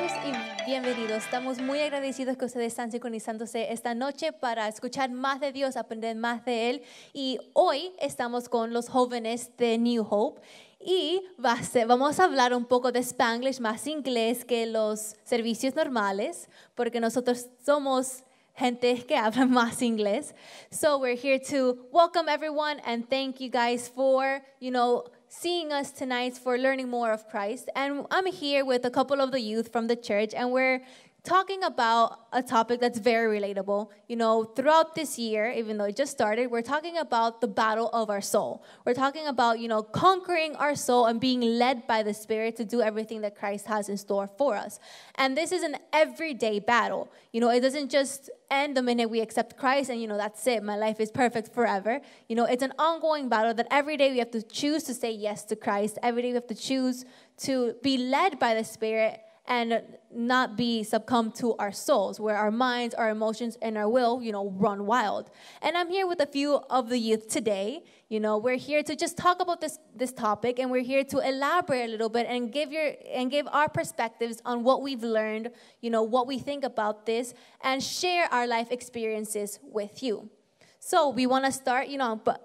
noches y bienvenidos. Estamos muy agradecidos que ustedes están sincronizándose esta noche para escuchar más de Dios, aprender más de Él. Y hoy estamos con los jóvenes de New Hope y vamos a hablar un poco de Spanglish, más inglés que los servicios normales, porque nosotros somos gente que habla más inglés. So we're here to welcome everyone and thank you guys for, seeing us tonight, for learning more of Christ. And I'm here with a couple of the youth from the church, and we're talking about a topic that's very relatable. Throughout this year, even though it just started, we're talking about the battle of our soul. We're talking about, conquering our soul and being led by the Spirit to do everything that Christ has in store for us. And this is an everyday battle. It doesn't just end the minute we accept Christ and, that's it. My life is perfect forever. It's an ongoing battle that every day we have to choose to say yes to Christ. Every day we have to choose to be led by the Spirit and not be succumbed to our souls, where our minds, our emotions, and our will, run wild. And I'm here with a few of the youth today. We're here to just talk about this topic, and we're here to elaborate a little bit and give our perspectives on what we've learned, what we think about this, and share our life experiences with you. So we want to start,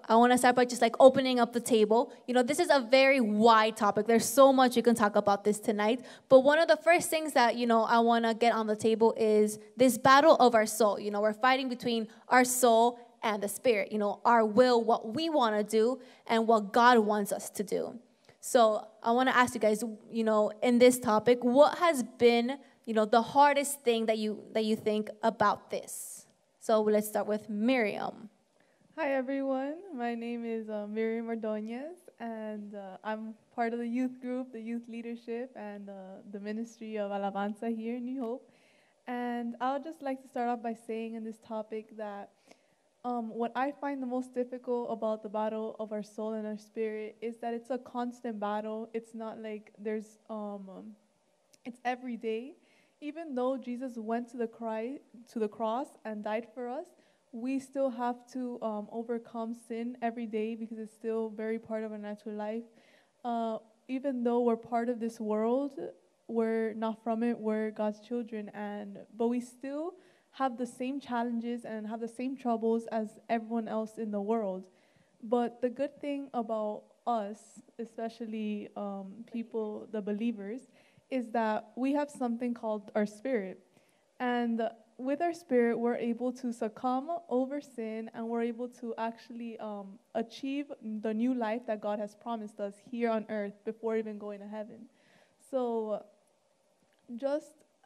I want to start by just opening up the table. This is a very wide topic. There's so much you can talk about this tonight. But one of the first things that, I want to get on the table is this battle of our soul. We're fighting between our soul and the Spirit. Our will, what we want to do, and what God wants us to do. So I want to ask you guys, in this topic, what has been, the hardest thing that you think about this? So let's start with Miriam. Hi, everyone. My name is Miriam Ordonez, and I'm part of the youth group, the youth leadership, and the ministry of Alabanza here in New Hope. And I would just like to start off by saying in this topic that what I find the most difficult about the battle of our soul and our spirit is that it's a constant battle. It's not like there's, it's every day. Even though Jesus went to the cross and died for us, we still have to overcome sin every day because it's still very part of our natural life. Even though we're part of this world, we're not from it, we're God's children. But we still have the same challenges and have the same troubles as everyone else in the world. But the good thing about us, especially people, the believers, is that we have something called our spirit. And with our spirit, we're able to succumb over sin, and we're able to actually achieve the new life that God has promised us here on earth before even going to heaven. So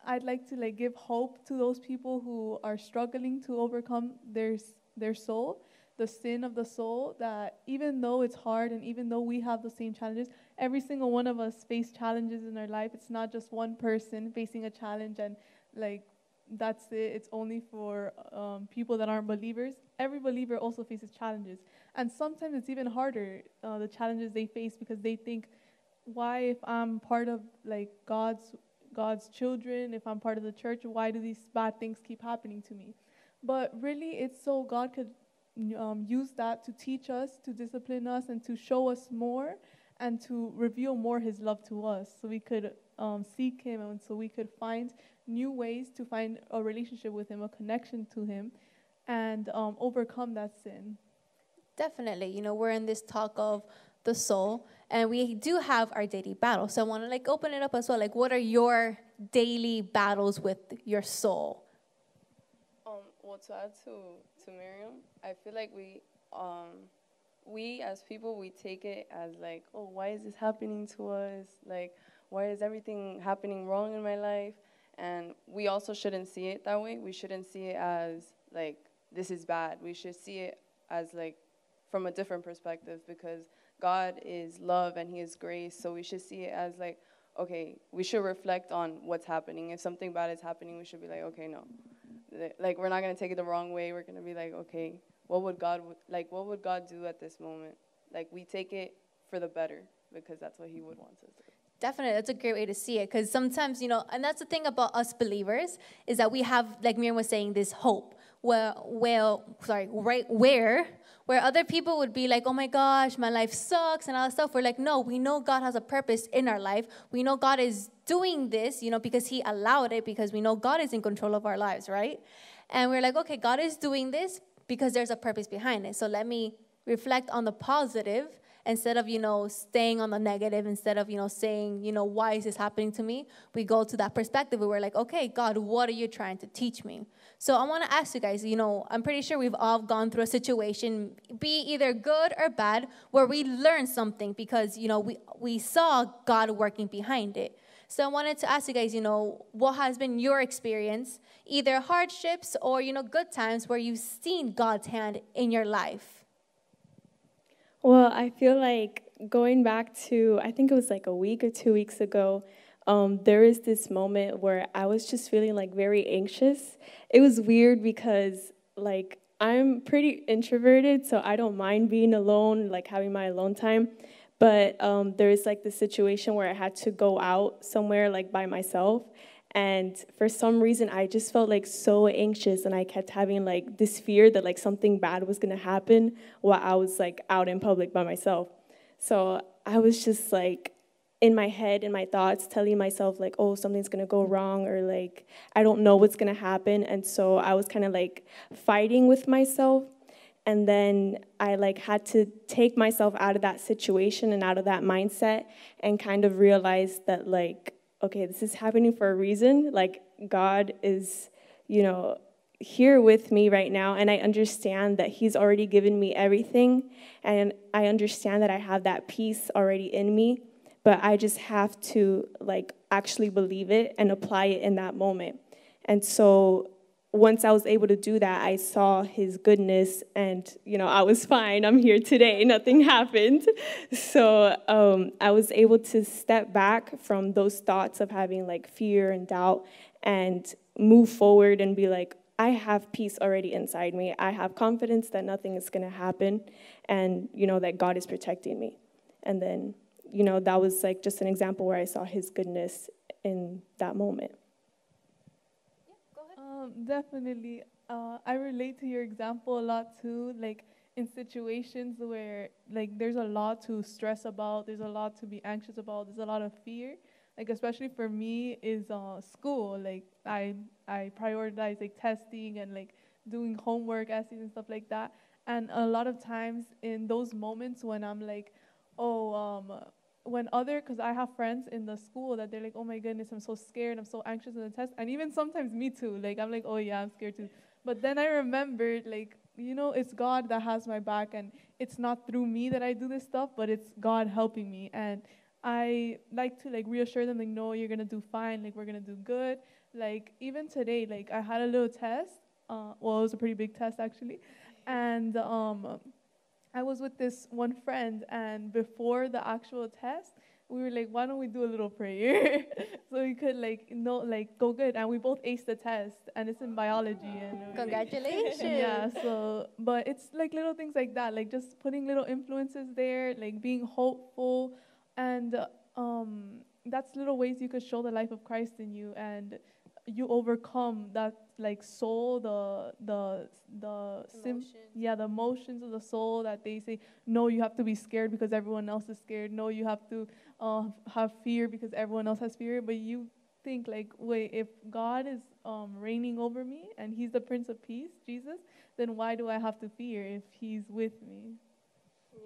I'd like to give hope to those people who are struggling to overcome their soul, the sin of the soul, that even though it's hard and even though we have the same challenges, every single one of us face challenges in our life. It's not just one person facing a challenge and that's it. It's only for people that aren't believers. Every believer also faces challenges. And sometimes it's even harder, the challenges they face, because they think, why, if I'm part of God's children, if I'm part of the church, why do these bad things keep happening to me? But really, it's so God could use that to teach us, to discipline us, and to show us more, and to reveal more His love to us, so we could seek Him, and so we could find new ways to find a relationship with Him, a connection to Him, and overcome that sin. Definitely. We're in this talk of the soul, and we do have our daily battle. So I want to open it up as well. What are your daily battles with your soul? Well, to add to Miriam, I feel like we as people, we take it as oh, why is this happening to us? Why is everything happening wrong in my life? And we also shouldn't see it that way. We shouldn't see it as this is bad. We should see it as from a different perspective, because God is love and He is grace. So we should see it as okay, we should reflect on what's happening. If something bad is happening, we should be okay, no. We're not going to take it the wrong way. We're going to be okay, what would God do at this moment? We take it for the better, because that's what He would want us to do. Definitely. That's a great way to see it, because sometimes, and that's the thing about us believers, is that we have, like Miriam was saying, this hope. where other people would be like, oh my gosh, my life sucks and all that stuff. We're like, no, we know God has a purpose in our life. We know God is doing this, you know, because he allowed it, because we know God is in control of our lives, right? And we're like, okay, God is doing this because there's a purpose behind it. So let me reflect on the positive instead of, you know, staying on the negative, instead of, you know, saying, you know, why is this happening to me? We go to that perspective where we're like, okay, God, what are you trying to teach me? So I want to ask you guys, you know, I'm pretty sure we've all gone through a situation, be either good or bad, where we learned something because, you know, we saw God working behind it. So I wanted to ask you guys, you know, what has been your experience, either hardships or, you know, good times where you've seen God's hand in your life? Well, I feel like going back to, I think it was like a week or 2 weeks ago, there is this moment where I was just feeling like very anxious. It was weird because like I'm pretty introverted, so I don't mind being alone, like having my alone time. But there is like the situation where I had to go out somewhere like by myself. And for some reason, I just felt like so anxious, and I kept having like this fear that like something bad was gonna happen while I was like out in public by myself. So I was just like, in my head, in my thoughts, telling myself, like, oh, something's going to go wrong, or, like, I don't know what's going to happen. And so I was kind of, like, fighting with myself. And then I, like, had to take myself out of that situation and out of that mindset and kind of realize that, like, okay, this is happening for a reason. Like, God is, you know, here with me right now, and I understand that he's already given me everything, and I understand that I have that peace already in me. But I just have to, like, actually believe it and apply it in that moment. And so once I was able to do that, I saw his goodness, and, you know, I was fine. I'm here today. Nothing happened. So I was able to step back from those thoughts of having, like, fear and doubt and move forward and be like, I have peace already inside me. I have confidence that nothing is going to happen and, you know, that God is protecting me. And then, you know, that was like just an example where I saw his goodness in that moment. Yeah, go ahead. Definitely. I relate to your example a lot too, like in situations where like there's a lot to stress about, there's a lot to be anxious about, there's a lot of fear. Like especially for me is school. Like I prioritize like testing and like doing homework essays and stuff like that. And a lot of times in those moments when I'm like, oh, because I have friends in the school that they're like, oh my goodness, I'm so scared, I'm so anxious on the test. And even sometimes me too, like, I'm like, oh yeah, I'm scared too. But then I remembered, like, you know, it's God that has my back, and it's not through me that I do this stuff, but it's God helping me. And I like to, like, reassure them, like, no, you're going to do fine, like, we're going to do good. Like, even today, like, I had a little test. Well, it was a pretty big test, actually. And I was with this one friend, and before the actual test, we were like, why don't we do a little prayer? So we could, like, know, like, go good. And we both aced the test, and it's in biology. And congratulations. Like, yeah, so, but it's, like, little things like that, like, just putting little influences there, like, being hopeful. And that's little ways you could show the life of Christ in you, and you overcome that, like, soul, the emotions of the soul that they say, no, you have to be scared because everyone else is scared. No, you have to have fear because everyone else has fear. But you think, like, wait, if God is reigning over me and he's the Prince of Peace, Jesus, then why do I have to fear if he's with me?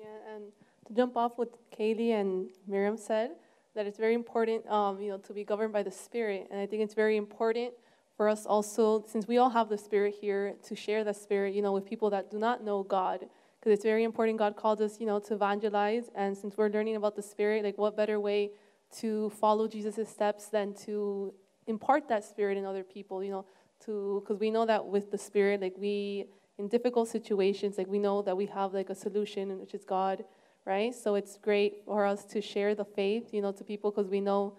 Yeah, and to jump off what Kaylee and Miriam said, that it's very important, you know, to be governed by the Spirit. And I think it's very important for us also, since we all have the Spirit here, to share the Spirit, you know, with people that do not know God. Because it's very important. God called us, you know, to evangelize. And since we're learning about the Spirit, like, what better way to follow Jesus' steps than to impart that Spirit in other people, you know, because we know that with the Spirit, like, we, in difficult situations, like, we know that we have, like, a solution, which is God. Right? So it's great for us to share the faith, you know, to people, because we know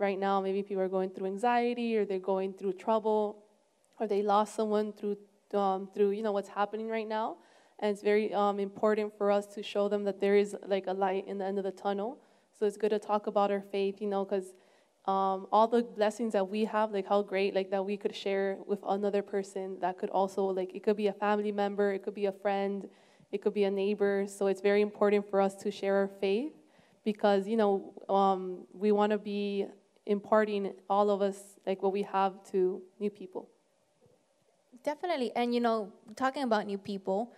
right now maybe people are going through anxiety, or they're going through trouble, or they lost someone through you know, what's happening right now. And it's very important for us to show them that there is, like, a light in the end of the tunnel. So it's good to talk about our faith, you know, because all the blessings that we have, like how great, like that we could share with another person that could also, like, it could be a family member, it could be a friend, it could be a neighbor. So it's very important for us to share our faith because, you know, we want to be imparting all of us, like, what we have to new people. Definitely. And, you know, talking about new people,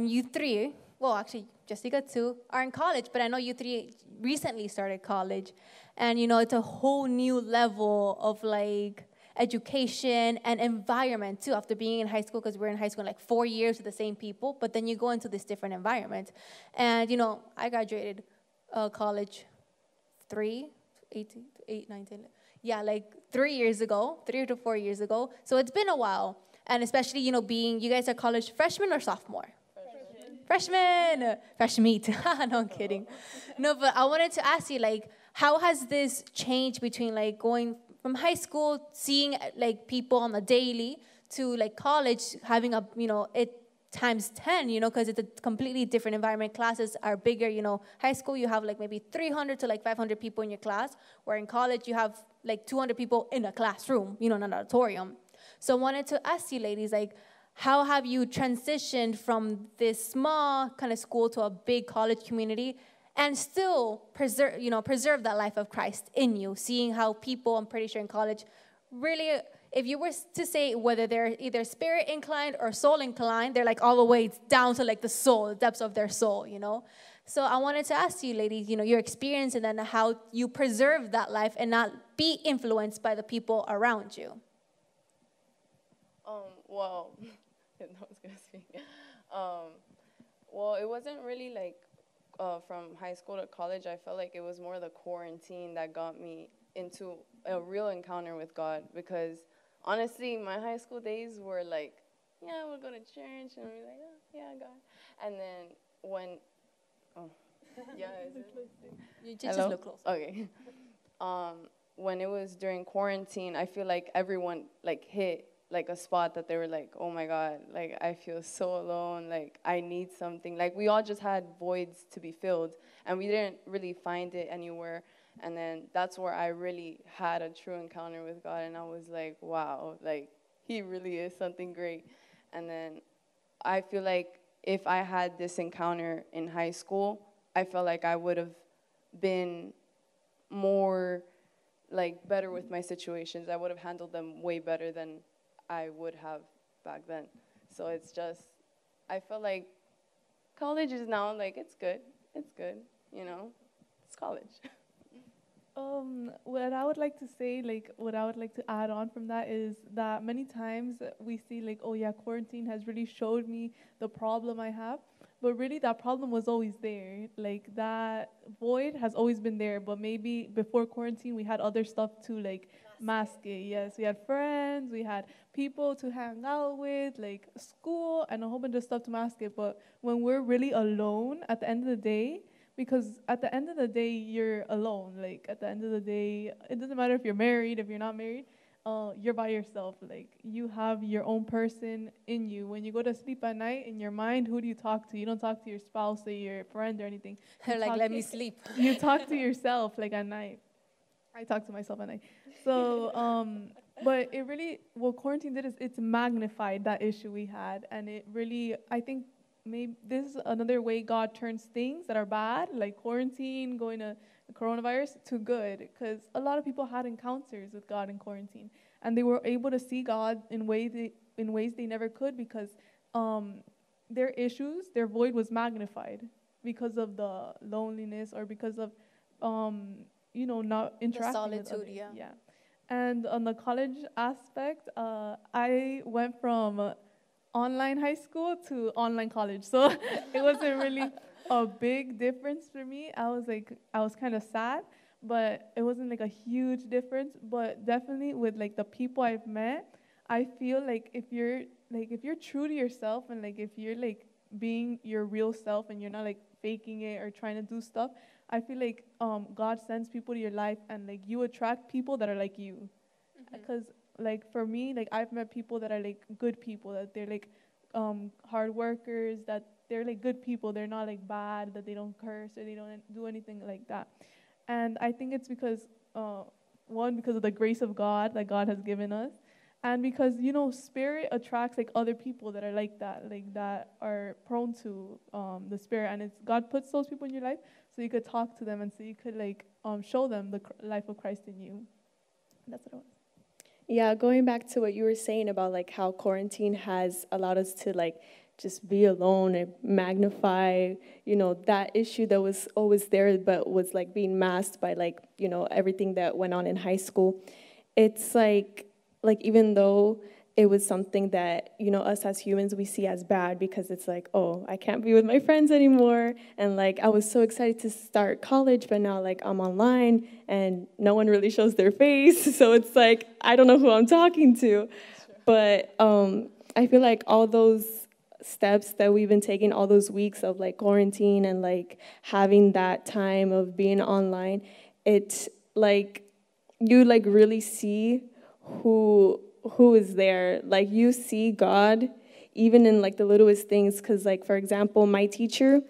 you three, well, actually, Jessica, too, are in college, but I know you three recently started college. And, you know, it's a whole new level of, like, education and environment, too, after being in high school, because we're in high school like 4 years with the same people, but then you go into this different environment. And, you know, I graduated college 3 to 4 years ago. So it's been a while. And especially, you know, being, you guys are college freshman or sophomore? Freshman meat. No, I'm kidding. No, but I wanted to ask you, like, how has this changed between, like, going from high school, seeing, like, people on the daily, to, like, college, having a, you know, it times 10, you know, because it's a completely different environment. Classes are bigger, you know. High school, you have, like, maybe 300 to, like, 500 people in your class, where in college, you have, like, 200 people in a classroom, you know, in an auditorium. So I wanted to ask you, ladies, like, how have you transitioned from this small kind of school to a big college community and still preserve, you know, preserve that life of Christ in you, seeing how people, I'm pretty sure in college, really, if you were to say whether they're either spirit inclined or soul inclined, they're like all the way down to like the soul, the depths of their soul, you know? So I wanted to ask you, ladies, you know, your experience and then how you preserve that life and not be influenced by the people around you. Well, I was gonna speak. Well, it wasn't really like from high school to college. I felt like it was more the quarantine that got me into a real encounter with God, because honestly, my high school days were like, yeah, we'll go to church and we're like, oh, yeah, God. And then when, oh, yeah, is it? You just look close. Okay. When it was during quarantine, I feel like everyone like hit like a spot that they were like, oh my God, like I feel so alone, like I need something. Like we all just had voids to be filled and we didn't really find it anywhere. And then that's where I really had a true encounter with God and I was like, wow, like he really is something great. And then I feel like if I had this encounter in high school, I felt like I would have been more like better with my situations. I would have handled them way better than I would have back then. So it's just, I feel like college is now like, it's good, you know, it's college. What I would like to say, like what I would like to add on from that is that many times we see like, oh yeah, quarantine has really showed me the problem I have, but really that problem was always there. Like that void has always been there, but maybe before quarantine we had other stuff too, like mask it. Yes, we had friends, we had people to hang out with, like school and a whole bunch of stuff to mask it. But when we're really alone at the end of the day, because at the end of the day you're alone, like at the end of the day it doesn't matter if you're married, if you're not married, you're by yourself, like you have your own person in you. When you go to sleep at night, in your mind, who do you talk to? You don't talk to your spouse or your friend or anything. They're like, let me sleep. You talk to yourself, like at night. I talk to myself at night. So, but it really, what quarantine did is it's magnified that issue we had. And it really, I think maybe this is another way God turns things that are bad, like quarantine, going to the coronavirus, to good, because a lot of people had encounters with God in quarantine, and they were able to see God in ways they never could, because their issues, their void was magnified because of the loneliness or because of you know, not interacting with others. Yeah. Yeah. And on the college aspect, I went from online high school to online college, so it wasn't really a big difference for me. I was kind of sad, but it wasn't like a huge difference. But definitely with like the people I've met, I feel like if you're true to yourself and like if you're like being your real self and you're not like faking it or trying to do stuff, I feel like God sends people to your life and like you attract people that are like you. Because like for me, like I've met people that are like good people, that they're like hard workers, that they're like good people, they're not like bad, that they don't curse or they don't do anything like that. And I think it's because one, because of the grace of God that God has given us, and because, you know, spirit attracts, like, other people that are like that, that are prone to the spirit, and it's God puts those people in your life so you could talk to them and so you could, like, show them the life of Christ in you. That's what I want. Yeah, going back to what you were saying about, like, how quarantine has allowed us to, like, just be alone and magnify, you know, that issue that was always there but was, like, being masked by, like, you know, everything that went on in high school. It's, like, even though it was something that, you know, us as humans, we see as bad because it's like, oh, I can't be with my friends anymore. And, like, I was so excited to start college, but now, like, I'm online and no one really shows their face. So it's like, I don't know who I'm talking to. Sure. But I feel like all those steps that we've been taking all those weeks of, like, quarantine and, like, having that time of being online, it's like you, like, really see who is there. Like, you see God even in, like, the littlest things, because, like, for example, my teacher,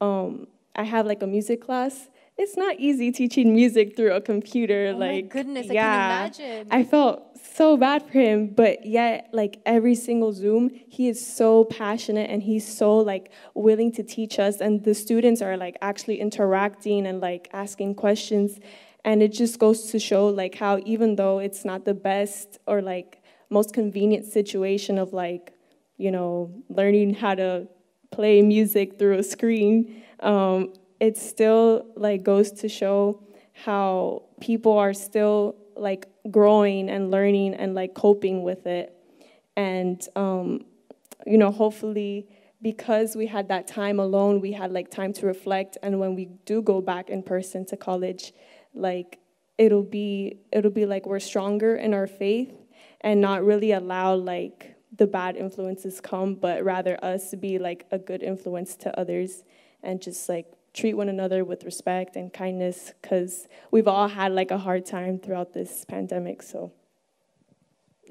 I have, like, a music class. It's not easy teaching music through a computer. Oh, like, my goodness, yeah, I can imagine. I felt so bad for him, but yet, like, every single Zoom, he is so passionate and he's so, like, willing to teach us, and the students are, like, actually interacting and, like, asking questions, and it just goes to show, like, how even though it's not the best or, like, most convenient situation of, like, you know, learning how to play music through a screen, it still, like, goes to show how people are still, like, growing and learning and, like, coping with it. And, you know, hopefully, because we had that time alone, we had, like, time to reflect. And when we do go back in person to college, like, it'll be like we're stronger in our faith and not really allow, like, the bad influences come, but rather us be, like, a good influence to others and just, like, treat one another with respect and kindness, because we've all had, like, a hard time throughout this pandemic, so.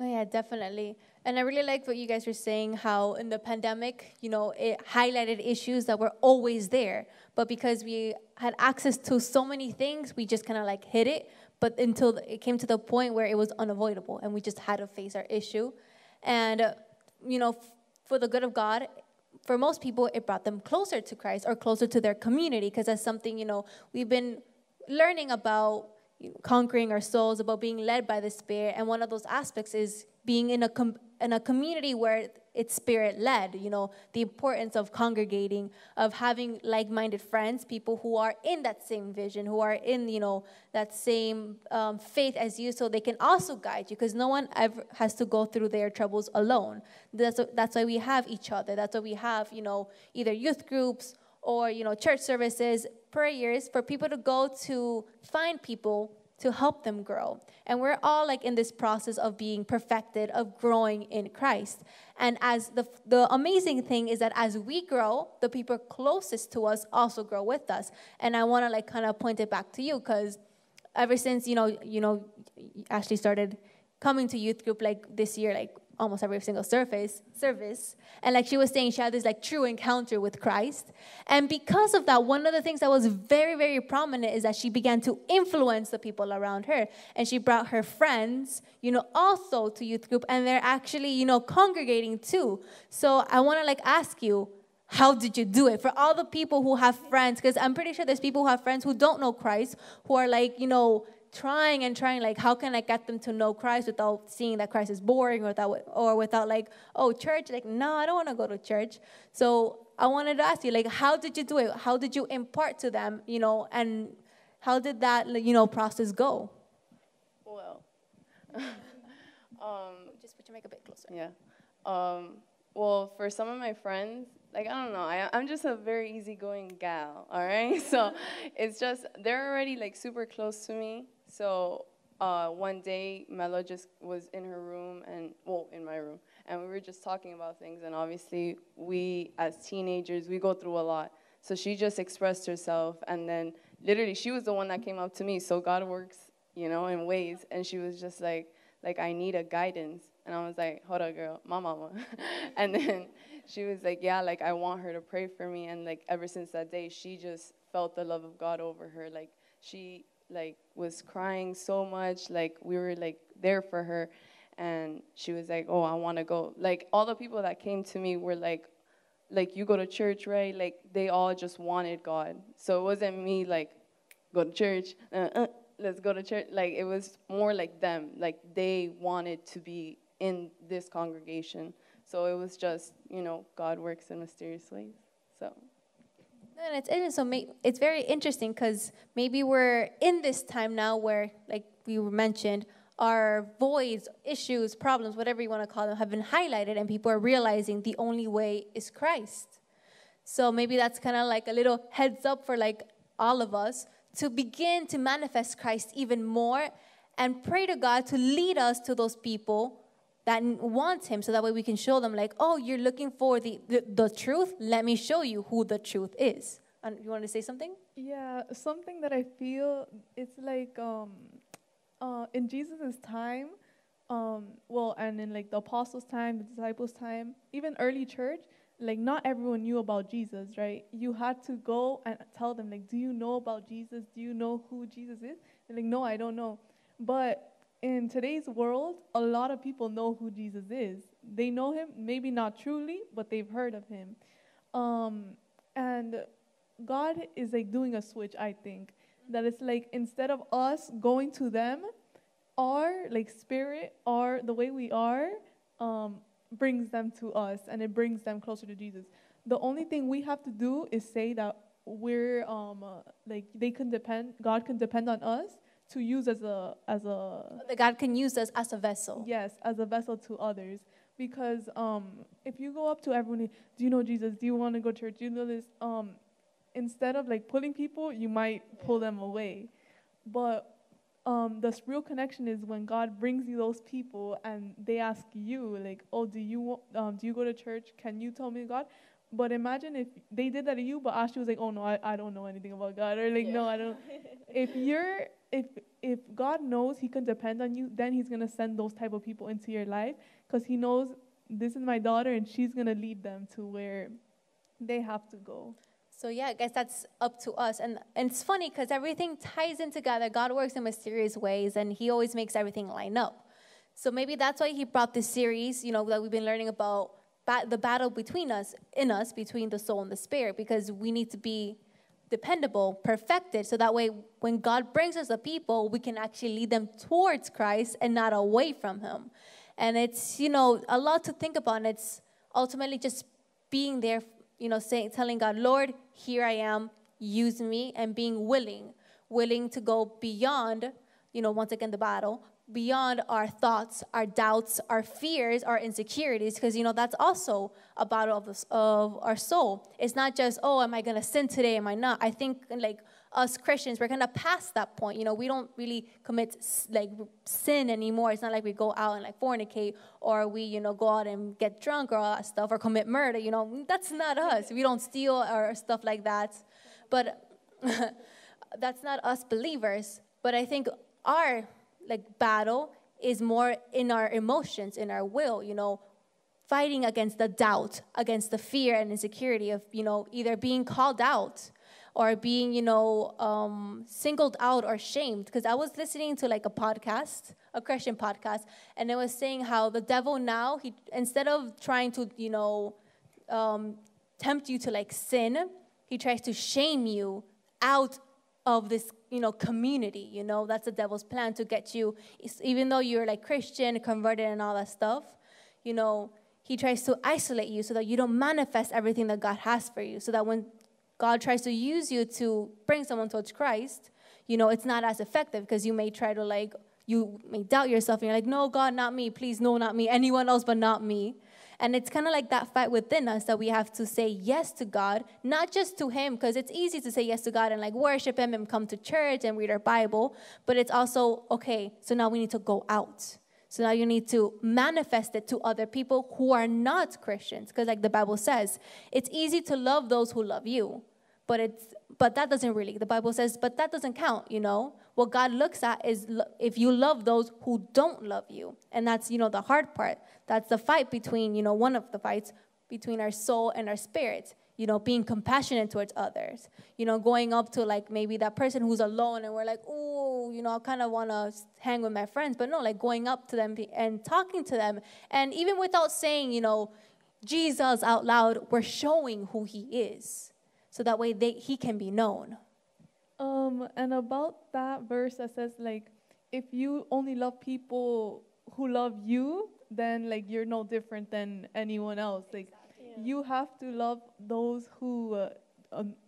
Oh, yeah, definitely. And I really like what you guys were saying, how in the pandemic, you know, it highlighted issues that were always there, but because we had access to so many things, we just kind of, like, hid it, but until it came to the point where it was unavoidable, and we just had to face our issue. And, you know, for the good of God, for most people, it brought them closer to Christ or closer to their community, because that's something, you know, we've been learning about, you know, conquering our souls, about being led by the Spirit, and one of those aspects is being in a community where it's Spirit-led, you know, the importance of congregating, of having like-minded friends, people who are in that same vision, who are in, you know, that same faith as you, so they can also guide you, because no one ever has to go through their troubles alone. That's why we have each other. That's why we have, you know, either youth groups or, you know, church services, prayers, for people to go to find people to help them grow. And we're all, like, in this process of being perfected, of growing in Christ. And as the amazing thing is that as we grow, the people closest to us also grow with us. And I want to, like, kind of point it back to you, because ever since, you know, Ashley started coming to youth group, like, this year, like, almost every single service. And, like, she was saying, she had this, like, true encounter with Christ. And because of that, one of the things that was very, very prominent is that she began to influence the people around her. And she brought her friends, you know, also to youth group. And they're actually, you know, congregating too. So I want to, like, ask you, how did you do it? For all the people who have friends, because I'm pretty sure there's people who have friends who don't know Christ, who are, like, you know, trying, like, how can I get them to know Christ without seeing that Christ is boring, or without, like, oh, church, like, no, I don't want to go to church. So I wanted to ask you, like, how did you do it? How did you impart to them, you know, and how did that, you know, process go? Well, just put your mic a bit closer. Yeah. Well, for some of my friends, like, I don't know, I'm just a very easygoing gal, all right? So it's just, they're already, like, super close to me. So one day, Mela just was in her room, in my room, and we were just talking about things. And obviously, we, as teenagers, we go through a lot. So she just expressed herself, and then literally, she was the one that came up to me. So God works, you know, in ways. And she was just like, I need a guidance. And I was like, hold on, girl, my mama. And then she was like, yeah, like, I want her to pray for me. And, like, ever since that day, she just felt the love of God over her. Like, she like was crying so much, like we were like there for her, and she was like, oh, I want to go. Like all the people that came to me were like you go to church, right? Like they all just wanted God. So it wasn't me like go to church, let's go to church. Like it was more like them, like they wanted to be in this congregation. So it was just, you know, God works in mysterious ways. So. And it's very interesting because maybe we're in this time now where, like we mentioned, our voids, issues, problems, whatever you want to call them, have been highlighted, and people are realizing the only way is Christ. So maybe that's kind of like a little heads up for like all of us to begin to manifest Christ even more and pray to God to lead us to those people that wants him, so that way we can show them like, oh, you're looking for the truth? Let me show you who the truth is. And you want to say something? Yeah, something that I feel, it's like in Jesus' time, and in like the apostles' time, the disciples' time, even early church, like not everyone knew about Jesus, right? You had to go and tell them like, do you know about Jesus? Do you know who Jesus is? They're like, no, I don't know. But in today's world, a lot of people know who Jesus is. They know him, maybe not truly, but they've heard of him. And God is like doing a switch, I think, that it's like instead of us going to them, our like spirit, or the way we are, brings them to us, and it brings them closer to Jesus. The only thing we have to do is say that we're God can depend on us, to use that God can use us as a vessel. Yes, as a vessel to others. Because if you go up to everyone, do you know Jesus? Do you want to go to church? Do you know this? Instead of like pulling people, you might pull them away. But this real connection is when God brings you those people and they ask you like, oh, do you go to church? Can you tell me God? But imagine if they did that to you, but Ashley was like, oh, no, I don't know anything about God. Or like, no, I don't. If God knows he can depend on you, then he's going to send those type of people into your life, because he knows this is my daughter and she's going to lead them to where they have to go. So, yeah, I guess that's up to us. And it's funny because everything ties in together. God works in mysterious ways, and he always makes everything line up. So maybe that's why he brought this series, you know, that we've been learning about, the battle between the soul and the spirit, because we need to be dependable, perfected, so that way when God brings us the people, we can actually lead them towards Christ and not away from him. And it's, you know, a lot to think about, and it's ultimately just being there, you know, telling God, Lord, here I am, use me, and being willing to go beyond, you know, once again, the battle, beyond our thoughts, our doubts, our fears, our insecurities, because, you know, that's also a battle of our soul. It's not just, oh, am I going to sin today? Am I not? I think, like, us Christians, we're kind of past that point. You know, we don't really commit, like, sin anymore. It's not like we go out and, like, fornicate, or we, you know, go out and get drunk or all that stuff, or commit murder. You know, that's not us. We don't steal or stuff like that. But that's not us believers. But I think our like battle is more in our emotions, in our will, you know, fighting against the doubt, against the fear and insecurity of, you know, either being called out or being, you know, singled out or shamed. Because I was listening to like a Christian podcast, and it was saying how the devil now, he, instead of trying to, you know, tempt you to like sin, he tries to shame you out of this, you know, community. You know, that's the devil's plan, to get you, even though you're like Christian, converted and all that stuff, you know, he tries to isolate you so that you don't manifest everything that God has for you. So that when God tries to use you to bring someone towards Christ, you know, it's not as effective, because you may try to like, you may doubt yourself and you're like, no, God, not me, please, no, not me, anyone else but not me. And it's kind of like that fight within us that we have to say yes to God, not just to him, because it's easy to say yes to God and like worship him and come to church and read our Bible. But it's also, okay, so now we need to go out. So now you need to manifest it to other people who are not Christians, because like the Bible says, it's easy to love those who love you. The Bible says, but that doesn't count, you know. What God looks at is if you love those who don't love you. And that's, you know, the hard part. That's the fight between, you know, one of the fights between our soul and our spirit. you know, being compassionate towards others, you know, going up to, like, maybe that person who's alone and we're like, oh, you know, I kind of want to hang with my friends. But no, like, going up to them and talking to them. And even without saying, you know, Jesus out loud, we're showing who he is. So that way he can be known. And about that verse that says, like, if you only love people who love you, then, like, you're no different than anyone else. Like, you have to love those who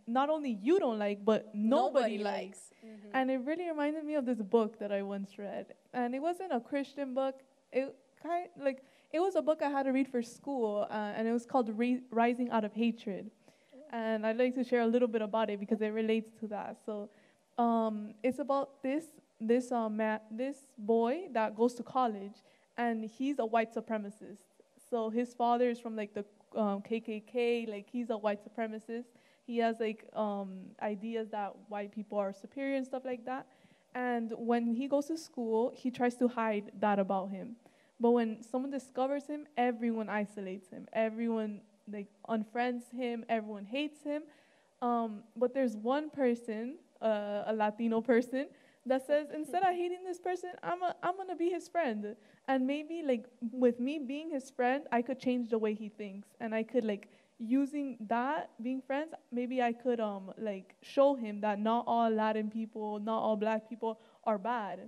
not only you don't like, but nobody likes. Mm-hmm. And it really reminded me of this book that I once read. And it wasn't a Christian book. It kind of, like, it was a book I had to read for school, and it was called Rising Out of Hatred. And I'd like to share a little bit about it because it relates to that. So it's about this boy that goes to college, and he's a white supremacist. So his father is from, like, the KKK, like, he's a white supremacist. He has, like, ideas that white people are superior and stuff like that. And when he goes to school, he tries to hide that about him. But when someone discovers him, everyone isolates him. Everyone, like, unfriends him. Everyone hates him. But there's one person, a Latino person, that says, instead of hating this person, I'm going to be his friend. And maybe, like, with me being his friend, I could change the way he thinks. And I could, like, using that, being friends, maybe I could, like, show him that not all Latin people, not all black people are bad.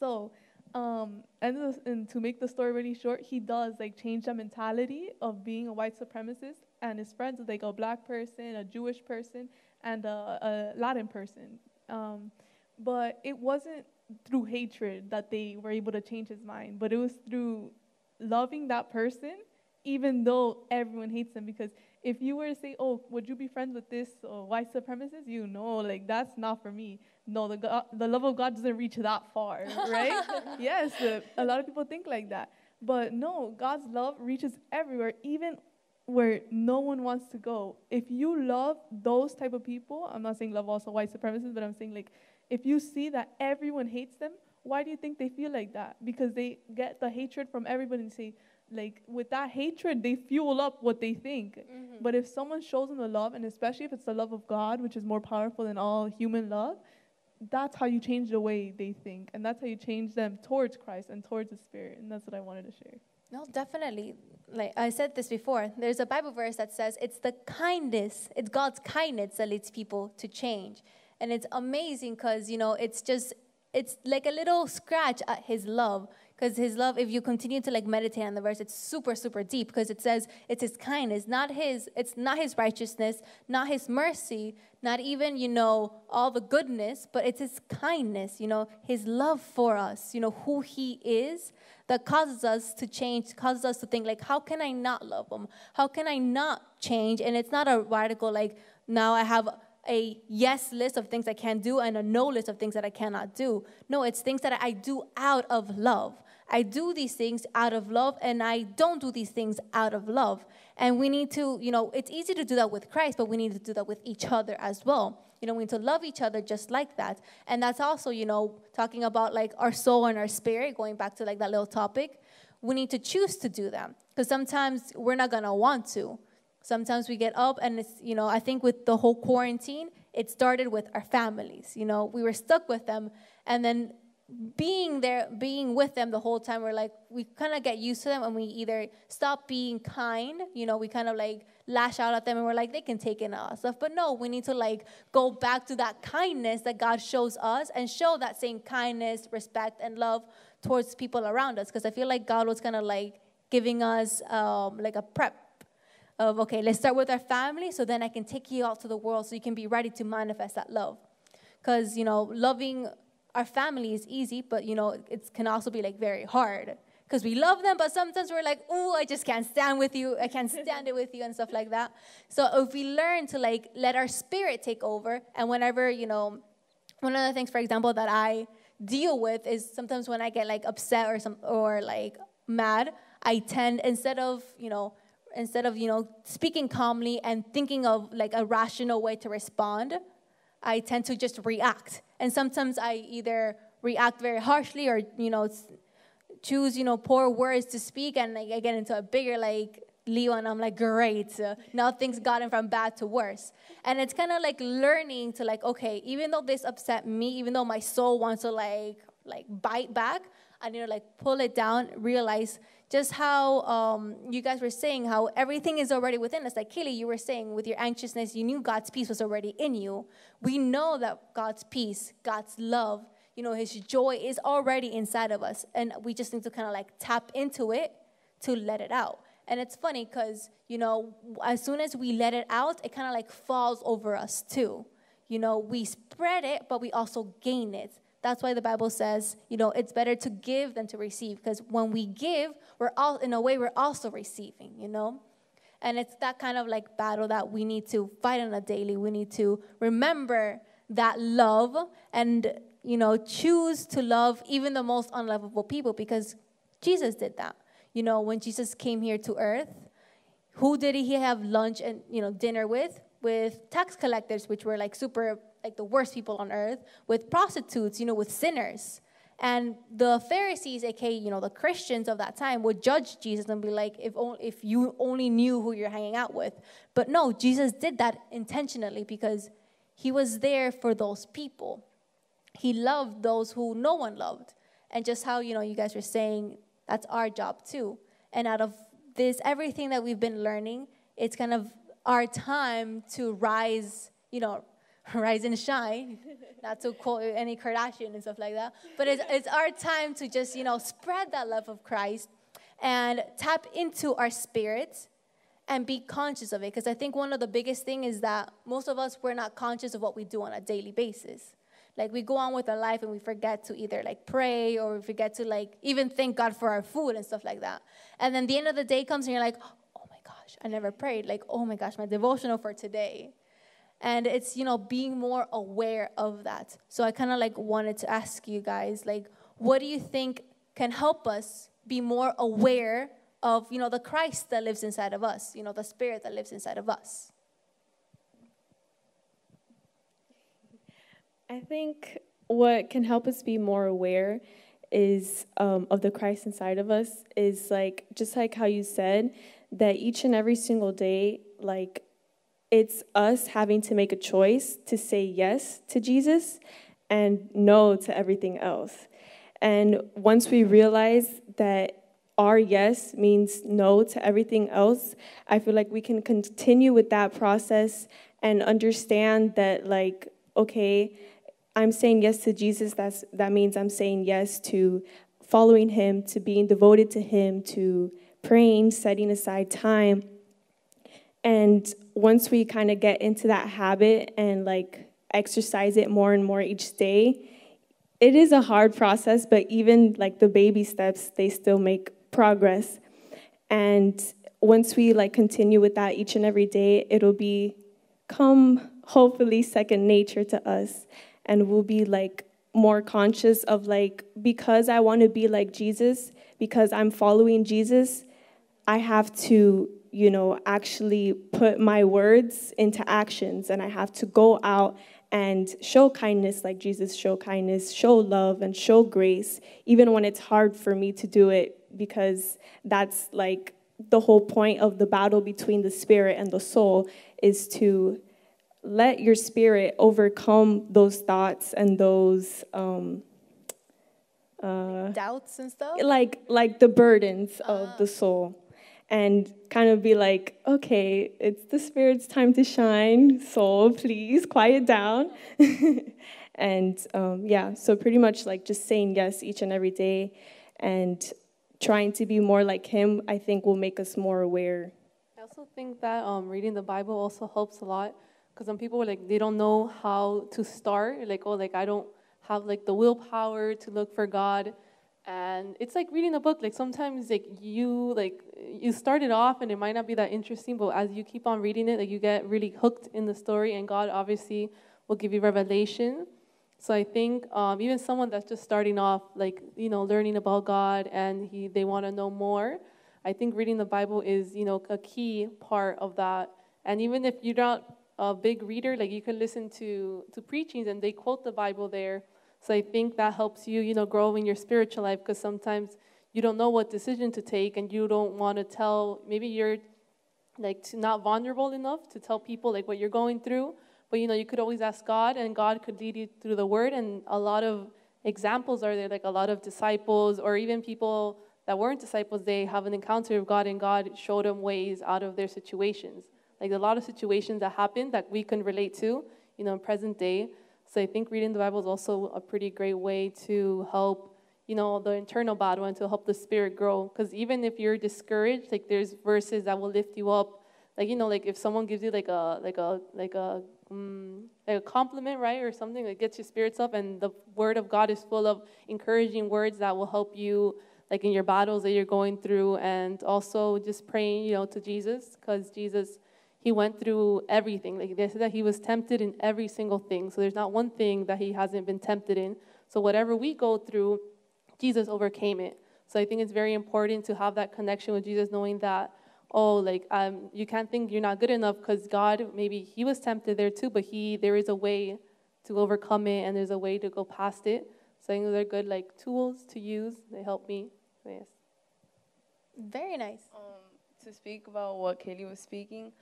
So, and to make the story really short, he does, like, change the mentality of being a white supremacist. And his friends is, like, a black person, a Jewish person, and a Latin person. But it wasn't through hatred that they were able to change his mind, but it was through loving that person, even though everyone hates them. Because if you were to say, oh, would you be friends with this white supremacist? You know, like, that's not for me. No, the love of God doesn't reach that far, right? Yes, a lot of people think like that. But no, God's love reaches everywhere, even where no one wants to go. If you love those type of people, I'm not saying love also white supremacists, but I'm saying, like, if you see that everyone hates them, why do you think they feel like that? Because they get the hatred from everybody and say, like, with that hatred, they fuel up what they think. Mm-hmm. But if someone shows them the love, and especially if it's the love of God, which is more powerful than all human love, that's how you change the way they think. And that's how you change them towards Christ and towards the Spirit. And that's what I wanted to share. No, definitely. Like I said this before, there's a Bible verse that says it's God's kindness that leads people to change. And it's amazing because, you know, it's like a little scratch at his love. Because his love, if you continue to, like, meditate on the verse, it's super, super deep. Because it says it's his kindness, it's not his righteousness, not his mercy, not even, you know, all the goodness, but it's his kindness, you know, his love for us, you know, who he is, that causes us to change, causes us to think, like, how can I not love him? How can I not change? And it's not a radical, like, now I have a yes list of things I can do and a no list of things that I cannot do. No, it's things that I do out of love. I do these things out of love, and I don't do these things out of love. And we need to, you know, it's easy to do that with Christ, but we need to do that with each other as well. You know, we need to love each other just like that. And that's also, you know, talking about, like, our soul and our spirit, going back to, like, that little topic. We need to choose to do them, because sometimes we're not going to want to. Sometimes we get up, and it's, you know, I think with the whole quarantine, it started with our families. You know, we were stuck with them, and then being with them the whole time, we're like, we kind of get used to them, and we either stop being kind, you know, we kind of, like, lash out at them, and we're like, they can take in all stuff. But no, we need to, like, go back to that kindness that God shows us and show that same kindness, respect, and love towards people around us. Because I feel like God was kind of, like, giving us, like, a prep of, okay, let's start with our family, so then I can take you out to the world so you can be ready to manifest that love. Because, you know, loving our family is easy, but, you know, it can also be, like, very hard. Because we love them, but sometimes we're like, oh, I just can't stand with you. I can't stand it with you and stuff like that. So if we learn to, like, let our spirit take over, and whenever, you know, one of the things, for example, that I deal with is sometimes when I get, like, upset or like, mad, I tend, instead of speaking calmly and thinking of, like, a rational way to respond, I tend to just react. And sometimes I either react very harshly or, you know, choose, you know, poor words to speak, and, like, I get into a bigger, like, Leo, and I'm like, great. Now things gotten from bad to worse. And it's kind of like learning to like, okay, even though this upset me, even though my soul wants to like bite back, I need to like pull it down, realize just how you guys were saying how everything is already within us. Like Kaylee, you were saying with your anxiousness, you knew God's peace was already in you. We know that God's peace, God's love, you know, his joy is already inside of us. And we just need to kind of like tap into it to let it out. And it's funny because, you know, as soon as we let it out, it kind of like falls over us too. You know, we spread it, but we also gain it. That's why the Bible says, you know, it's better to give than to receive, because when we give, we're all, in a way, we're also receiving, you know? And it's that kind of like battle that we need to fight on a daily. We need to remember that love and, you know, choose to love even the most unlovable people, because Jesus did that. You know, when Jesus came here to earth, who did he have lunch and, you know, dinner with? With tax collectors, which were like super, like the worst people on earth, with prostitutes, you know, with sinners. And the Pharisees, aka, you know, the Christians of that time, would judge Jesus and be like, if you only knew who you're hanging out with. But no, Jesus did that intentionally because he was there for those people. He loved those who no one loved. And just how, you know, you guys were saying, that's our job too. And out of this, everything that we've been learning, it's kind of our time to rise, you know, rise and shine. Not to quote any Kardashian and stuff like that. But it's our time to just, you know, spread that love of Christ and tap into our spirit and be conscious of it. Because I think one of the biggest things is that most of us, we're not conscious of what we do on a daily basis. Like, we go on with our life and we forget to either, like, pray or we forget to, like, even thank God for our food and stuff like that. And then the end of the day comes and you're like, oh, my gosh, I never prayed. Like, oh, my gosh, my devotional for today. And it's, you know, being more aware of that. So I kind of, like, wanted to ask you guys, like, what do you think can help us be more aware of, you know, the Christ that lives inside of us, you know, the spirit that lives inside of us? I think what can help us be more aware is of the Christ inside of us is, like, just like how you said, that each and every single day, like, it's us having to make a choice to say yes to Jesus and no to everything else. And once we realize that our yes means no to everything else, I feel like we can continue with that process and understand that, like, okay, I'm saying yes to Jesus, that means I'm saying yes to following him, to being devoted to him, to praying, setting aside time. And once we kind of get into that habit and, like, exercise it more and more each day, it is a hard process, but even, like, the baby steps, they still make progress. And once we, like, continue with that each and every day, it'll become hopefully second nature to us. And we'll be, like, more conscious of, like, because I want to be like Jesus, because I'm following Jesus, I have to, you know, actually put my words into actions. And I have to go out and show kindness like Jesus showed kindness, show love, and show grace, even when it's hard for me to do it, because that's, like, the whole point of the battle between the spirit and the soul is to let your spirit overcome those thoughts and those doubts and stuff, like the burdens of the soul, and kind of be like, okay, it's the spirit's time to shine. Soul, please quiet down. And yeah, so pretty much like just saying yes each and every day, and trying to be more like him. I think will make us more aware. I also think that reading the Bible also helps a lot. Because some people, like, they don't know how to start. Like, oh, like, I don't have, like, the willpower to look for God. And it's like reading a book. Like, sometimes, like, you start it off, and it might not be that interesting. But as you keep on reading it, like, you get really hooked in the story. And God, obviously, will give you revelation. So I think even someone that's just starting off, like, you know, learning about God, and they want to know more, I think reading the Bible is, you know, a key part of that. And even if you're not a big reader, like, you can listen to preachings and they quote the Bible there. So I think that helps you, you know, grow in your spiritual life, because sometimes you don't know what decision to take and you don't want to tell maybe your like not vulnerable enough to tell people like what you're going through. But you know, you could always ask God, and God could lead you through the Word. And a lot of examples are there, like a lot of disciples or even people that weren't disciples, they have an encounter with God, and God showed them ways out of their situations. Like a lot of situations that happen that we can relate to, you know, in present day. So I think reading the Bible is also a pretty great way to help, you know, the internal battle and to help the spirit grow. Because even if you're discouraged, like there's verses that will lift you up. Like, you know, like if someone gives you like a compliment, right, or something that gets your spirits up, and the Word of God is full of encouraging words that will help you, like in your battles that you're going through, and also just praying, you know, to Jesus, because Jesus, he went through everything. Like they said that he was tempted in every single thing. So there's not one thing that he hasn't been tempted in. So whatever we go through, Jesus overcame it. So I think it's very important to have that connection with Jesus, knowing that, oh, like you can't think you're not good enough, because God, maybe he was tempted there too, but there is a way to overcome it, and there's a way to go past it. So I think they're good like tools to use. They help me. So yes. Very nice. To speak about what Kaylee was speaking,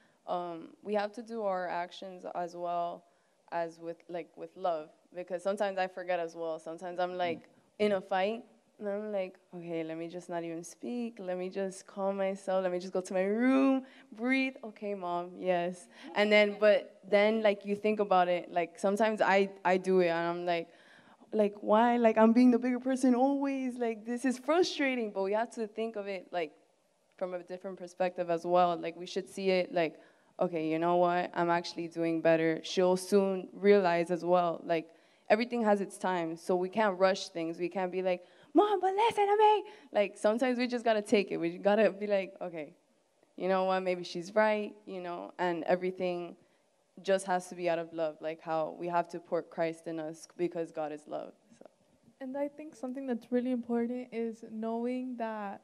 we have to do our actions as well as with love, because sometimes I forget as well. Sometimes I'm like in a fight, and I'm like, okay, let me just not even speak. Let me just calm myself. Let me just go to my room, breathe. Okay, Mom, yes. And then, but then like you think about it, like sometimes I do it, and I'm like why? Like I'm being the bigger person always. Like this is frustrating, but we have to think of it like from a different perspective as well. Like we should see it like, okay, you know what? I'm actually doing better. She'll soon realize as well, like everything has its time. So we can't rush things. We can't be like, Mom, but listen to me. Like sometimes we just got to take it. We got to be like, okay, you know what? Maybe she's right, you know, and everything just has to be out of love, like how we have to pour Christ in us because God is love. So. And I think something that's really important is knowing that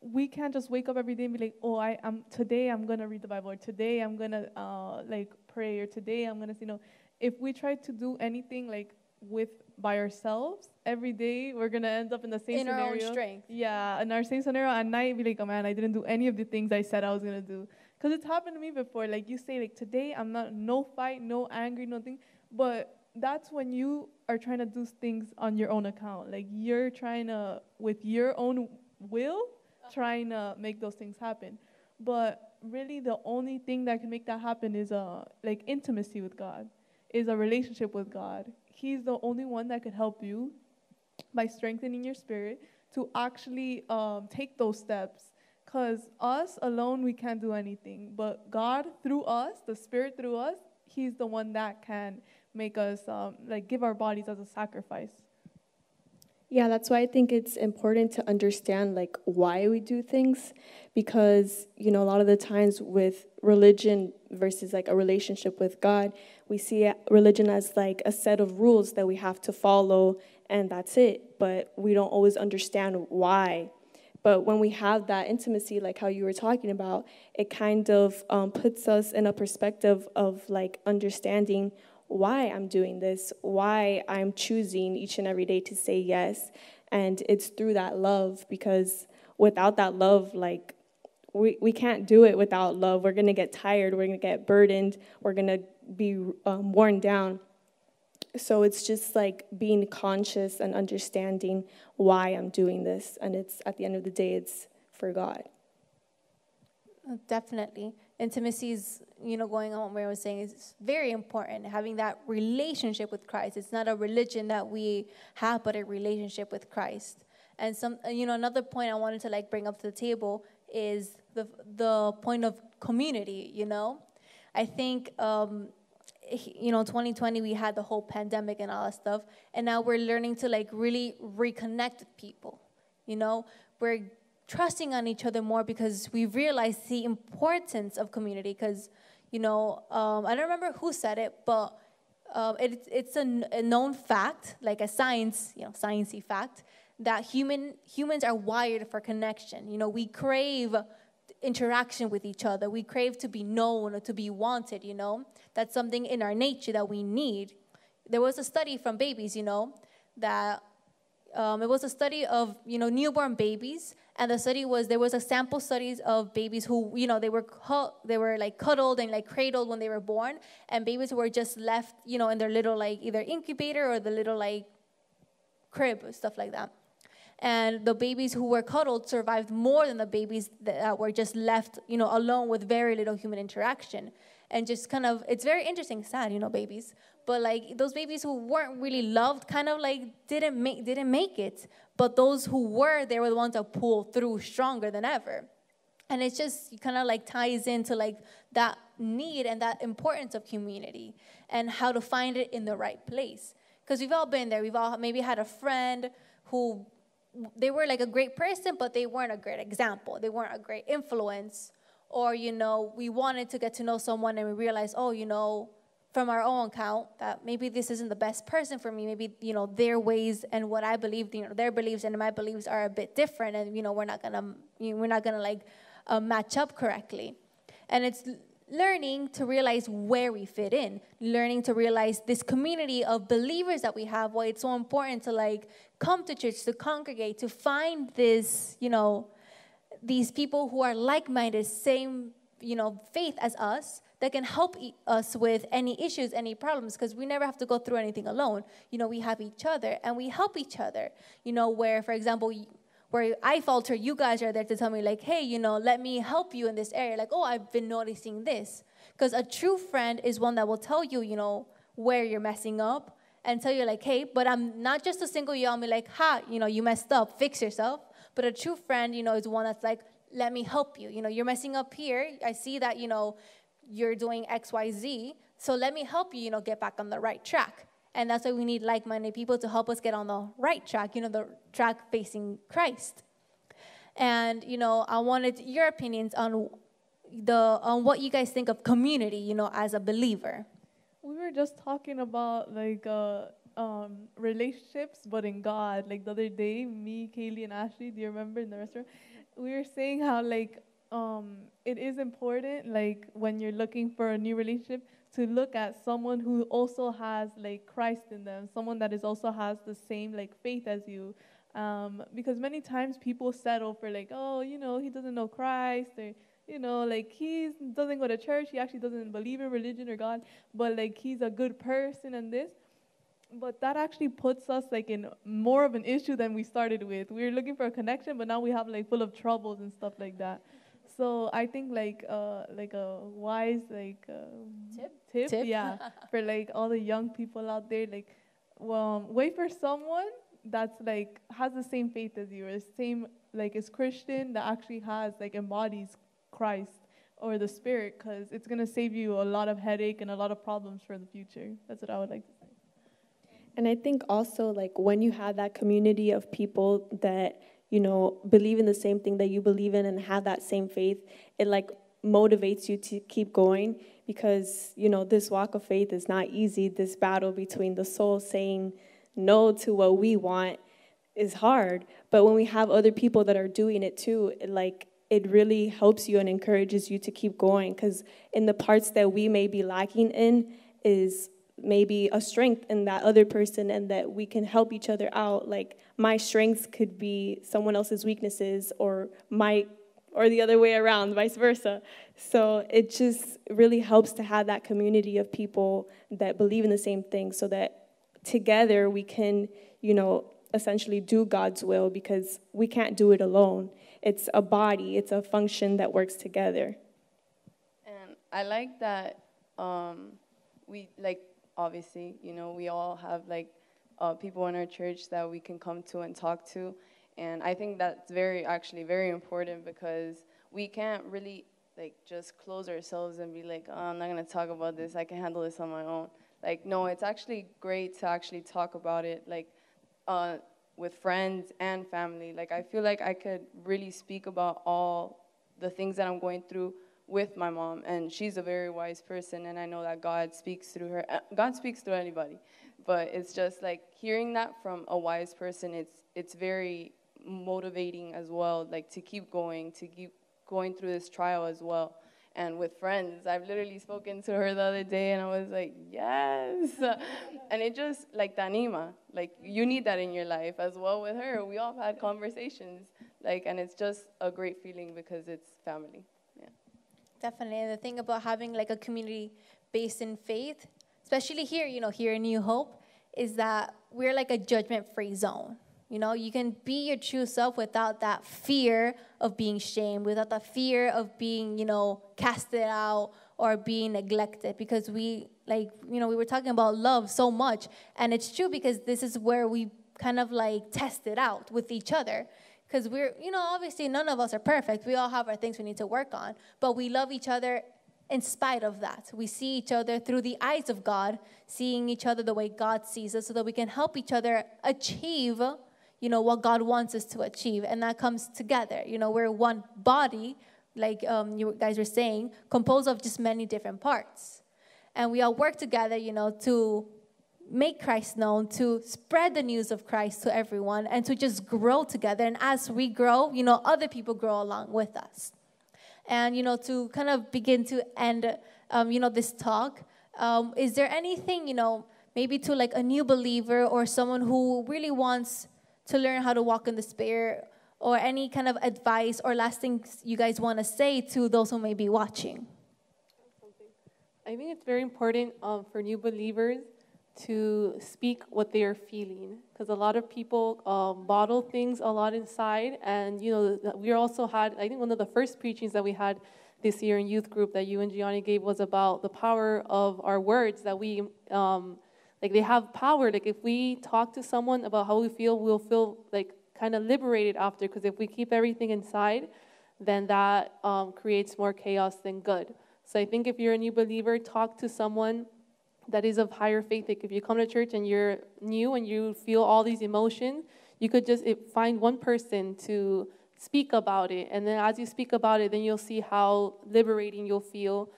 we can't just wake up every day and be like, oh, today I'm going to read the Bible, or today I'm going to like pray, or today I'm going to, you know, if we try to do anything like by ourselves every day, we're going to end up in the same scenario. In our own strength. Yeah, in our same scenario at night, be like, oh man, I didn't do any of the things I said I was going to do. Because it's happened to me before. Like you say, like today I'm not, no fight, no angry, nothing. But that's when you are trying to do things on your own account. Like you're trying to, with your own will, trying to make those things happen. But really the only thing that can make that happen is like intimacy with God, is a relationship with God. He's the only one that could help you by strengthening your spirit to actually take those steps. Because us alone, we can't do anything. But God through us, the Spirit through us, he's the one that can make us, like, give our bodies as a sacrifice. Yeah, that's why I think it's important to understand, like, why we do things. Because, you know, a lot of the times with religion versus, like, a relationship with God, we see religion as, like, a set of rules that we have to follow, and that's it. But we don't always understand why. But when we have that intimacy, like how you were talking about, it kind of puts us in a perspective of like understanding why I'm doing this, why I'm choosing each and every day to say yes. And it's through that love, because without that love, like we can't do it without love. We're going to get tired. We're going to get burdened. We're going to be worn down. So it's just like being conscious and understanding why I'm doing this. And it's at the end of the day, it's for God. Definitely. Intimacy is, you know, going on what Mary was saying, is very important. Having that relationship with Christ. It's not a religion that we have, but a relationship with Christ. And some, you know, another point I wanted to like bring up to the table is the point of community, you know. I think, you know, 2020, we had the whole pandemic and all that stuff. And now we're learning to, like, really reconnect with people, you know. We're trusting on each other more because we realize the importance of community. Because, you know, I don't remember who said it, but it's a known fact, like a science, you know, sciencey fact, that humans are wired for connection. You know, we crave interaction with each other. We crave to be known or to be wanted, you know. That's something in our nature that we need. There was a study from babies, you know, that it was a study of, you know, newborn babies And the study was, there was a sample studies of babies who, you know, they were like cuddled and like cradled when they were born, and babies who were just left, you know, in their little like either incubator or the little like crib, stuff like that. And the babies who were cuddled survived more than the babies that were just left, you know, alone with very little human interaction. And just kind of, it's very interesting, sad, you know, babies. But like those babies who weren't really loved kind of like didn't make it. But those who were, they were the ones that pulled through stronger than ever. And it's just kind of like ties into like that need and that importance of community and how to find it in the right place. Because we've all been there. We've all maybe had a friend who, they were like a great person, but they weren't a great example. They weren't a great influence. Or, you know, we wanted to get to know someone and we realized, oh, you know, from our own account that maybe this isn't the best person for me. Maybe, you know, their ways and what I believe, you know, their beliefs and my beliefs are a bit different. And, you know, we're not gonna like match up correctly. And it's learning to realize where we fit in, learning to realize this community of believers that we have, why it's so important to like come to church, to congregate, to find this, you know, these people who are like-minded, same, you know, faith as us, that can help us with any issues, any problems, because we never have to go through anything alone. You know, we have each other and we help each other. You know, where, for example, where I falter, you guys are there to tell me like, hey, you know, let me help you in this area. Like, oh, I've been noticing this. Because a true friend is one that will tell you, you know, where you're messing up and tell you like, hey, but I'm not just to single you out and be like, ha, you know, you messed up, fix yourself. But a true friend, you know, is one that's like, let me help you. You know, you're messing up here. I see that, you know, you're doing X, Y, Z. So let me help you, you know, get back on the right track. And that's why we need like-minded people to help us get on the right track, you know, the track facing Christ. And, you know, I wanted your opinions on what you guys think of community, you know, as a believer. We were just talking about, like, relationships, but in God. Like, the other day, me, Kaylee, and Ashley, do you remember in the restaurant? We were saying how, like, it is important, like, when you're looking for a new relationship, to look at someone who also has, like, Christ in them, someone that is also has the same, like, faith as you. Because many times people settle for, like, oh, you know, he doesn't know Christ, or, you know, like, he doesn't go to church, he actually doesn't believe in religion or God, but, like, he's a good person and this. But that actually puts us, like, in more of an issue than we started with. We were looking for a connection, but now we have, like, full of troubles and stuff like that. So I think like a wise like tip yeah for like all the young people out there, like, well, wait for someone that's like has the same faith as you, or the same, like, is Christian, that actually has, like, embodies Christ or the Spirit, because it's gonna save you a lot of headache and a lot of problems for the future. That's what I would like to say. And I think also, like, when you have that community of people that, you know, believe in the same thing that you believe in and have that same faith, it, like, motivates you to keep going, because, you know, this walk of faith is not easy. This battle between the soul saying no to what we want is hard. But when we have other people that are doing it too, it, like, it really helps you and encourages you to keep going, because in the parts that we may be lacking in is maybe a strength in that other person, and that we can help each other out. Like, my strengths could be someone else's weaknesses, or the other way around, vice versa. So it just really helps to have that community of people that believe in the same thing, so that together we can, you know, essentially do God's will, because we can't do it alone. It's a body, it's a function that works together. And I like that we, like, obviously, you know, we all have, like, people in our church that we can come to and talk to. And I think that's very important, because we can't really, like, just close ourselves and be like, oh, I'm not going to talk about this. I can handle this on my own. Like, no, it's actually great to actually talk about it, like, with friends and family. Like, I feel like I could really speak about all the things that I'm going through with my mom, and she's a very wise person, and I know that God speaks through her. God speaks through anybody, but it's just like hearing that from a wise person, it's very motivating as well, like, to keep going through this trial as well. And with friends, I've literally spoken to her the other day, and I was like, yes. And it just, like, the anima, like, you need that in your life as well with her. We all have had conversations Like, and it's just a great feeling because it's family. Yeah. Definitely. And the thing about having like a community based in faith, especially here, you know, here in New Hope, is that we're like a judgment-free zone. You know, you can be your true self without that fear of being shamed, without the fear of being, you know, casted out or being neglected, because we, like, you know, we were talking about love so much, and it's true because this is where we kind of like test it out with each other, because we're, you know, obviously none of us are perfect. We all have our things we need to work on, but we love each other in spite of that. We see each other through the eyes of God, seeing each other the way God sees us so that we can help each other achieve, you know, what God wants us to achieve, and that comes together. You know, we're one body, like you guys were saying, composed of just many different parts. And we all work together, you know, to make Christ known, to spread the news of Christ to everyone, and to just grow together. And as we grow, you know, other people grow along with us. And, you know, to kind of begin to end, you know, this talk, is there anything, you know, maybe to like a new believer or someone who really wants to learn how to walk in the Spirit, or any kind of advice or last things you guys want to say to those who may be watching? I think it's very important for new believers to speak what they are feeling, because a lot of people bottle things a lot inside. And, you know, we also had, I think one of the first preachings that we had this year in youth group that you and Gianni gave was about the power of our words, that we, like, they have power. Like, if we talk to someone about how we feel, we'll feel, like, kind of liberated after, because if we keep everything inside, then that creates more chaos than good. So I think if you're a new believer, talk to someone that is of higher faith. Like, if you come to church and you're new and you feel all these emotions, you could just find one person to speak about it. And then as you speak about it, then you'll see how liberating you'll feel.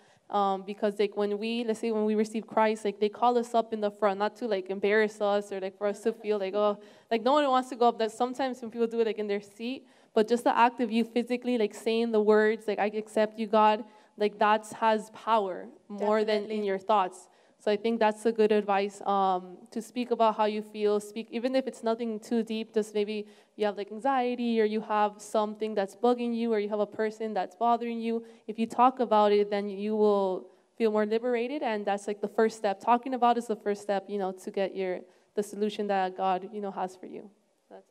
Because, like, when we, let's say when we receive Christ, like, they call us up in the front, not to, like, embarrass us or, like, for us to feel like, oh, like, no one wants to go up. That sometimes when people do it, like, in their seat, but just the act of you physically, like, saying the words, like, I accept you, God, like, that has power more Definitely. Than in your thoughts. So I think that's a good advice, to speak about how you feel. Speak, even if it's nothing too deep, just maybe you have, like, anxiety, or you have something that's bugging you, or you have a person that's bothering you. If you talk about it, then you will feel more liberated, and that's, like, the first step. Talking about is the first step, you know, to get the solution that God, you know, has for you. That's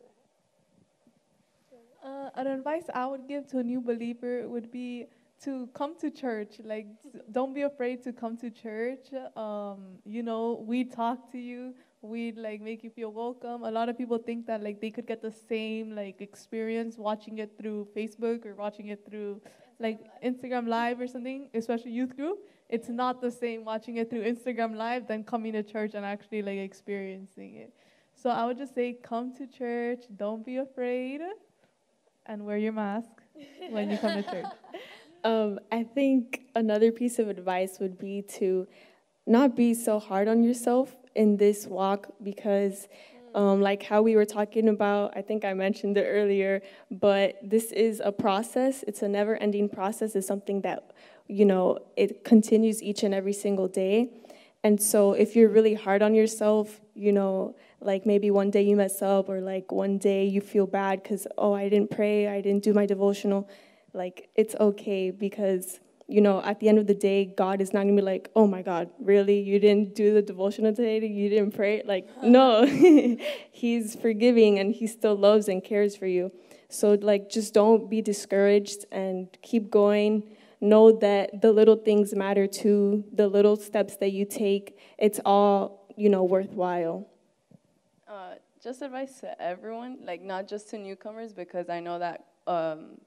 it. An advice I would give to a new believer would be to come to church. Like, don't be afraid to come to church. You know, we talk to you. We, like, make you feel welcome. A lot of people think that, like, they could get the same, like, experience watching it through Facebook or watching it through, like, Instagram Live or something, especially youth group. It's not the same watching it through Instagram Live than coming to church and actually, like, experiencing it. So I would just say, come to church, don't be afraid, and wear your mask when you come to church. I think another piece of advice would be to not be so hard on yourself in this walk, because like how we were talking about, I think I mentioned it earlier, but this is a process. It's a never-ending process. It's something that, you know, it continues each and every single day. And so if you're really hard on yourself, you know, like maybe one day you mess up, or like one day you feel bad because, oh, I didn't pray, I didn't do my devotional. Like, it's okay, because, you know, at the end of the day, God is not going to be like, oh, my God, really? You didn't do the devotional today? You didn't pray? Like, no. He's forgiving, and he still loves and cares for you. So, like, just don't be discouraged and keep going. Know that the little things matter, too. The little steps that you take, it's all, you know, worthwhile. Just advice to everyone, like, not just to newcomers, because I know that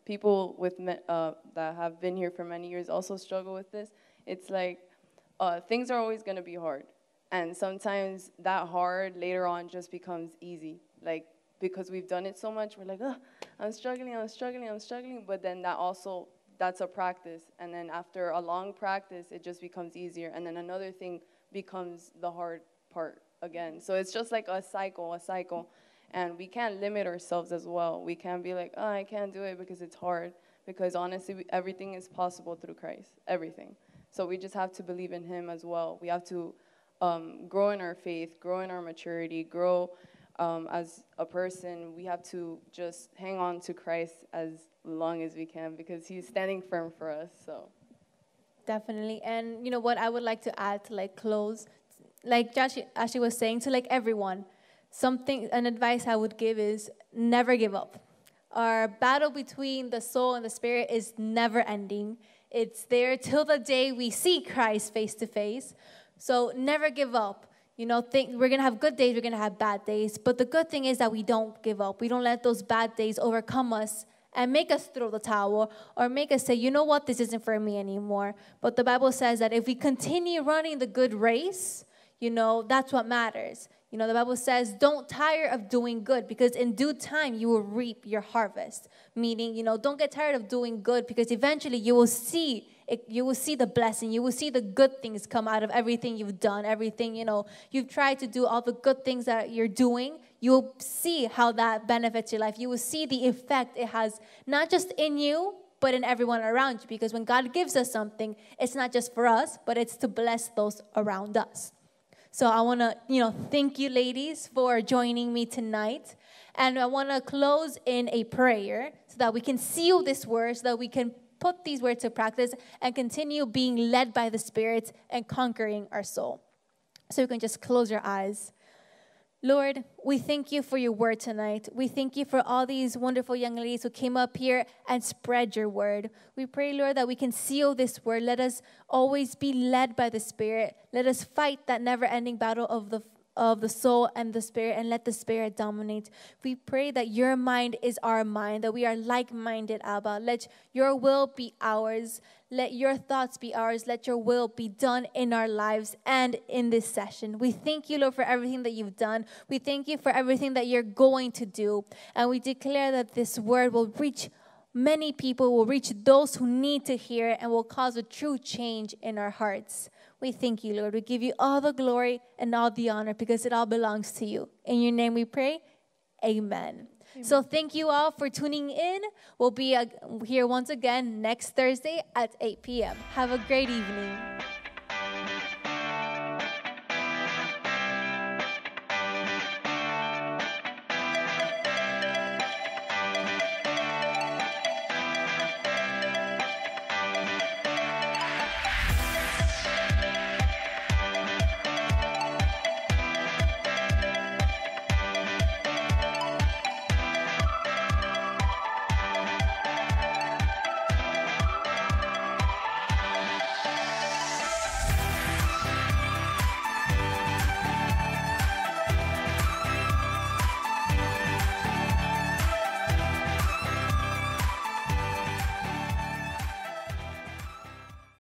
people with that have been here for many years also struggle with this. It's like things are always going to be hard, and sometimes that hard later on just becomes easy. Like, because we've done it so much, we're like, oh, I'm struggling. But then that's a practice, and then after a long practice, it just becomes easier, and then another thing becomes the hard part again. So it's just like a cycle. And we can't limit ourselves as well. We can't be like, oh, I can't do it because it's hard. Because honestly, everything is possible through Christ, everything. So we just have to believe in him as well. We have to grow in our faith, grow in our maturity, grow as a person, we have to just hang on to Christ as long as we can, because he's standing firm for us. So definitely. And you know what I would like to add to like close, like Ashley was saying, to like everyone, an advice I would give is never give up. Our battle between the soul and the spirit is never ending. It's there till the day we see Christ face to face. So never give up. You know, we're going to have good days, we're going to have bad days. But the good thing is that we don't give up. We don't let those bad days overcome us and make us throw the towel or make us say, you know what, this isn't for me anymore. But the Bible says that if we continue running the good race, you know, that's what matters. You know, the Bible says, don't tire of doing good, because in due time you will reap your harvest. Meaning, you know, don't get tired of doing good, because eventually you will see it, you will see the blessing. You will see the good things come out of everything you've done, everything, you know, you've tried to do, all the good things that you're doing. You will see how that benefits your life. You will see the effect it has, not just in you, but in everyone around you. Because when God gives us something, it's not just for us, but it's to bless those around us. So I want to, you know, thank you ladies for joining me tonight. And I want to close in a prayer so that we can seal this word, so that we can put these words to practice and continue being led by the Spirit and conquering our soul. So you can just close your eyes. Lord, we thank you for your word tonight. We thank you for all these wonderful young ladies who came up here and spread your word. We pray, Lord, that we can seal this word. Let us always be led by the Spirit. Let us fight that never-ending battle of the soul and the spirit, and let the Spirit dominate. We pray that your mind is our mind, that we are like-minded, Abba. Let your will be ours. Let your thoughts be ours. Let your will be done in our lives and in this session. We thank you, Lord, for everything that you've done. We thank you for everything that you're going to do. And we declare that this word will reach many people, will reach those who need to hear it, and will cause a true change in our hearts. We thank you, Lord. We give you all the glory and all the honor, because it all belongs to you. In your name we pray. Amen. Amen. So thank you all for tuning in. We'll be here once again next Thursday at 8 p.m. Have a great evening.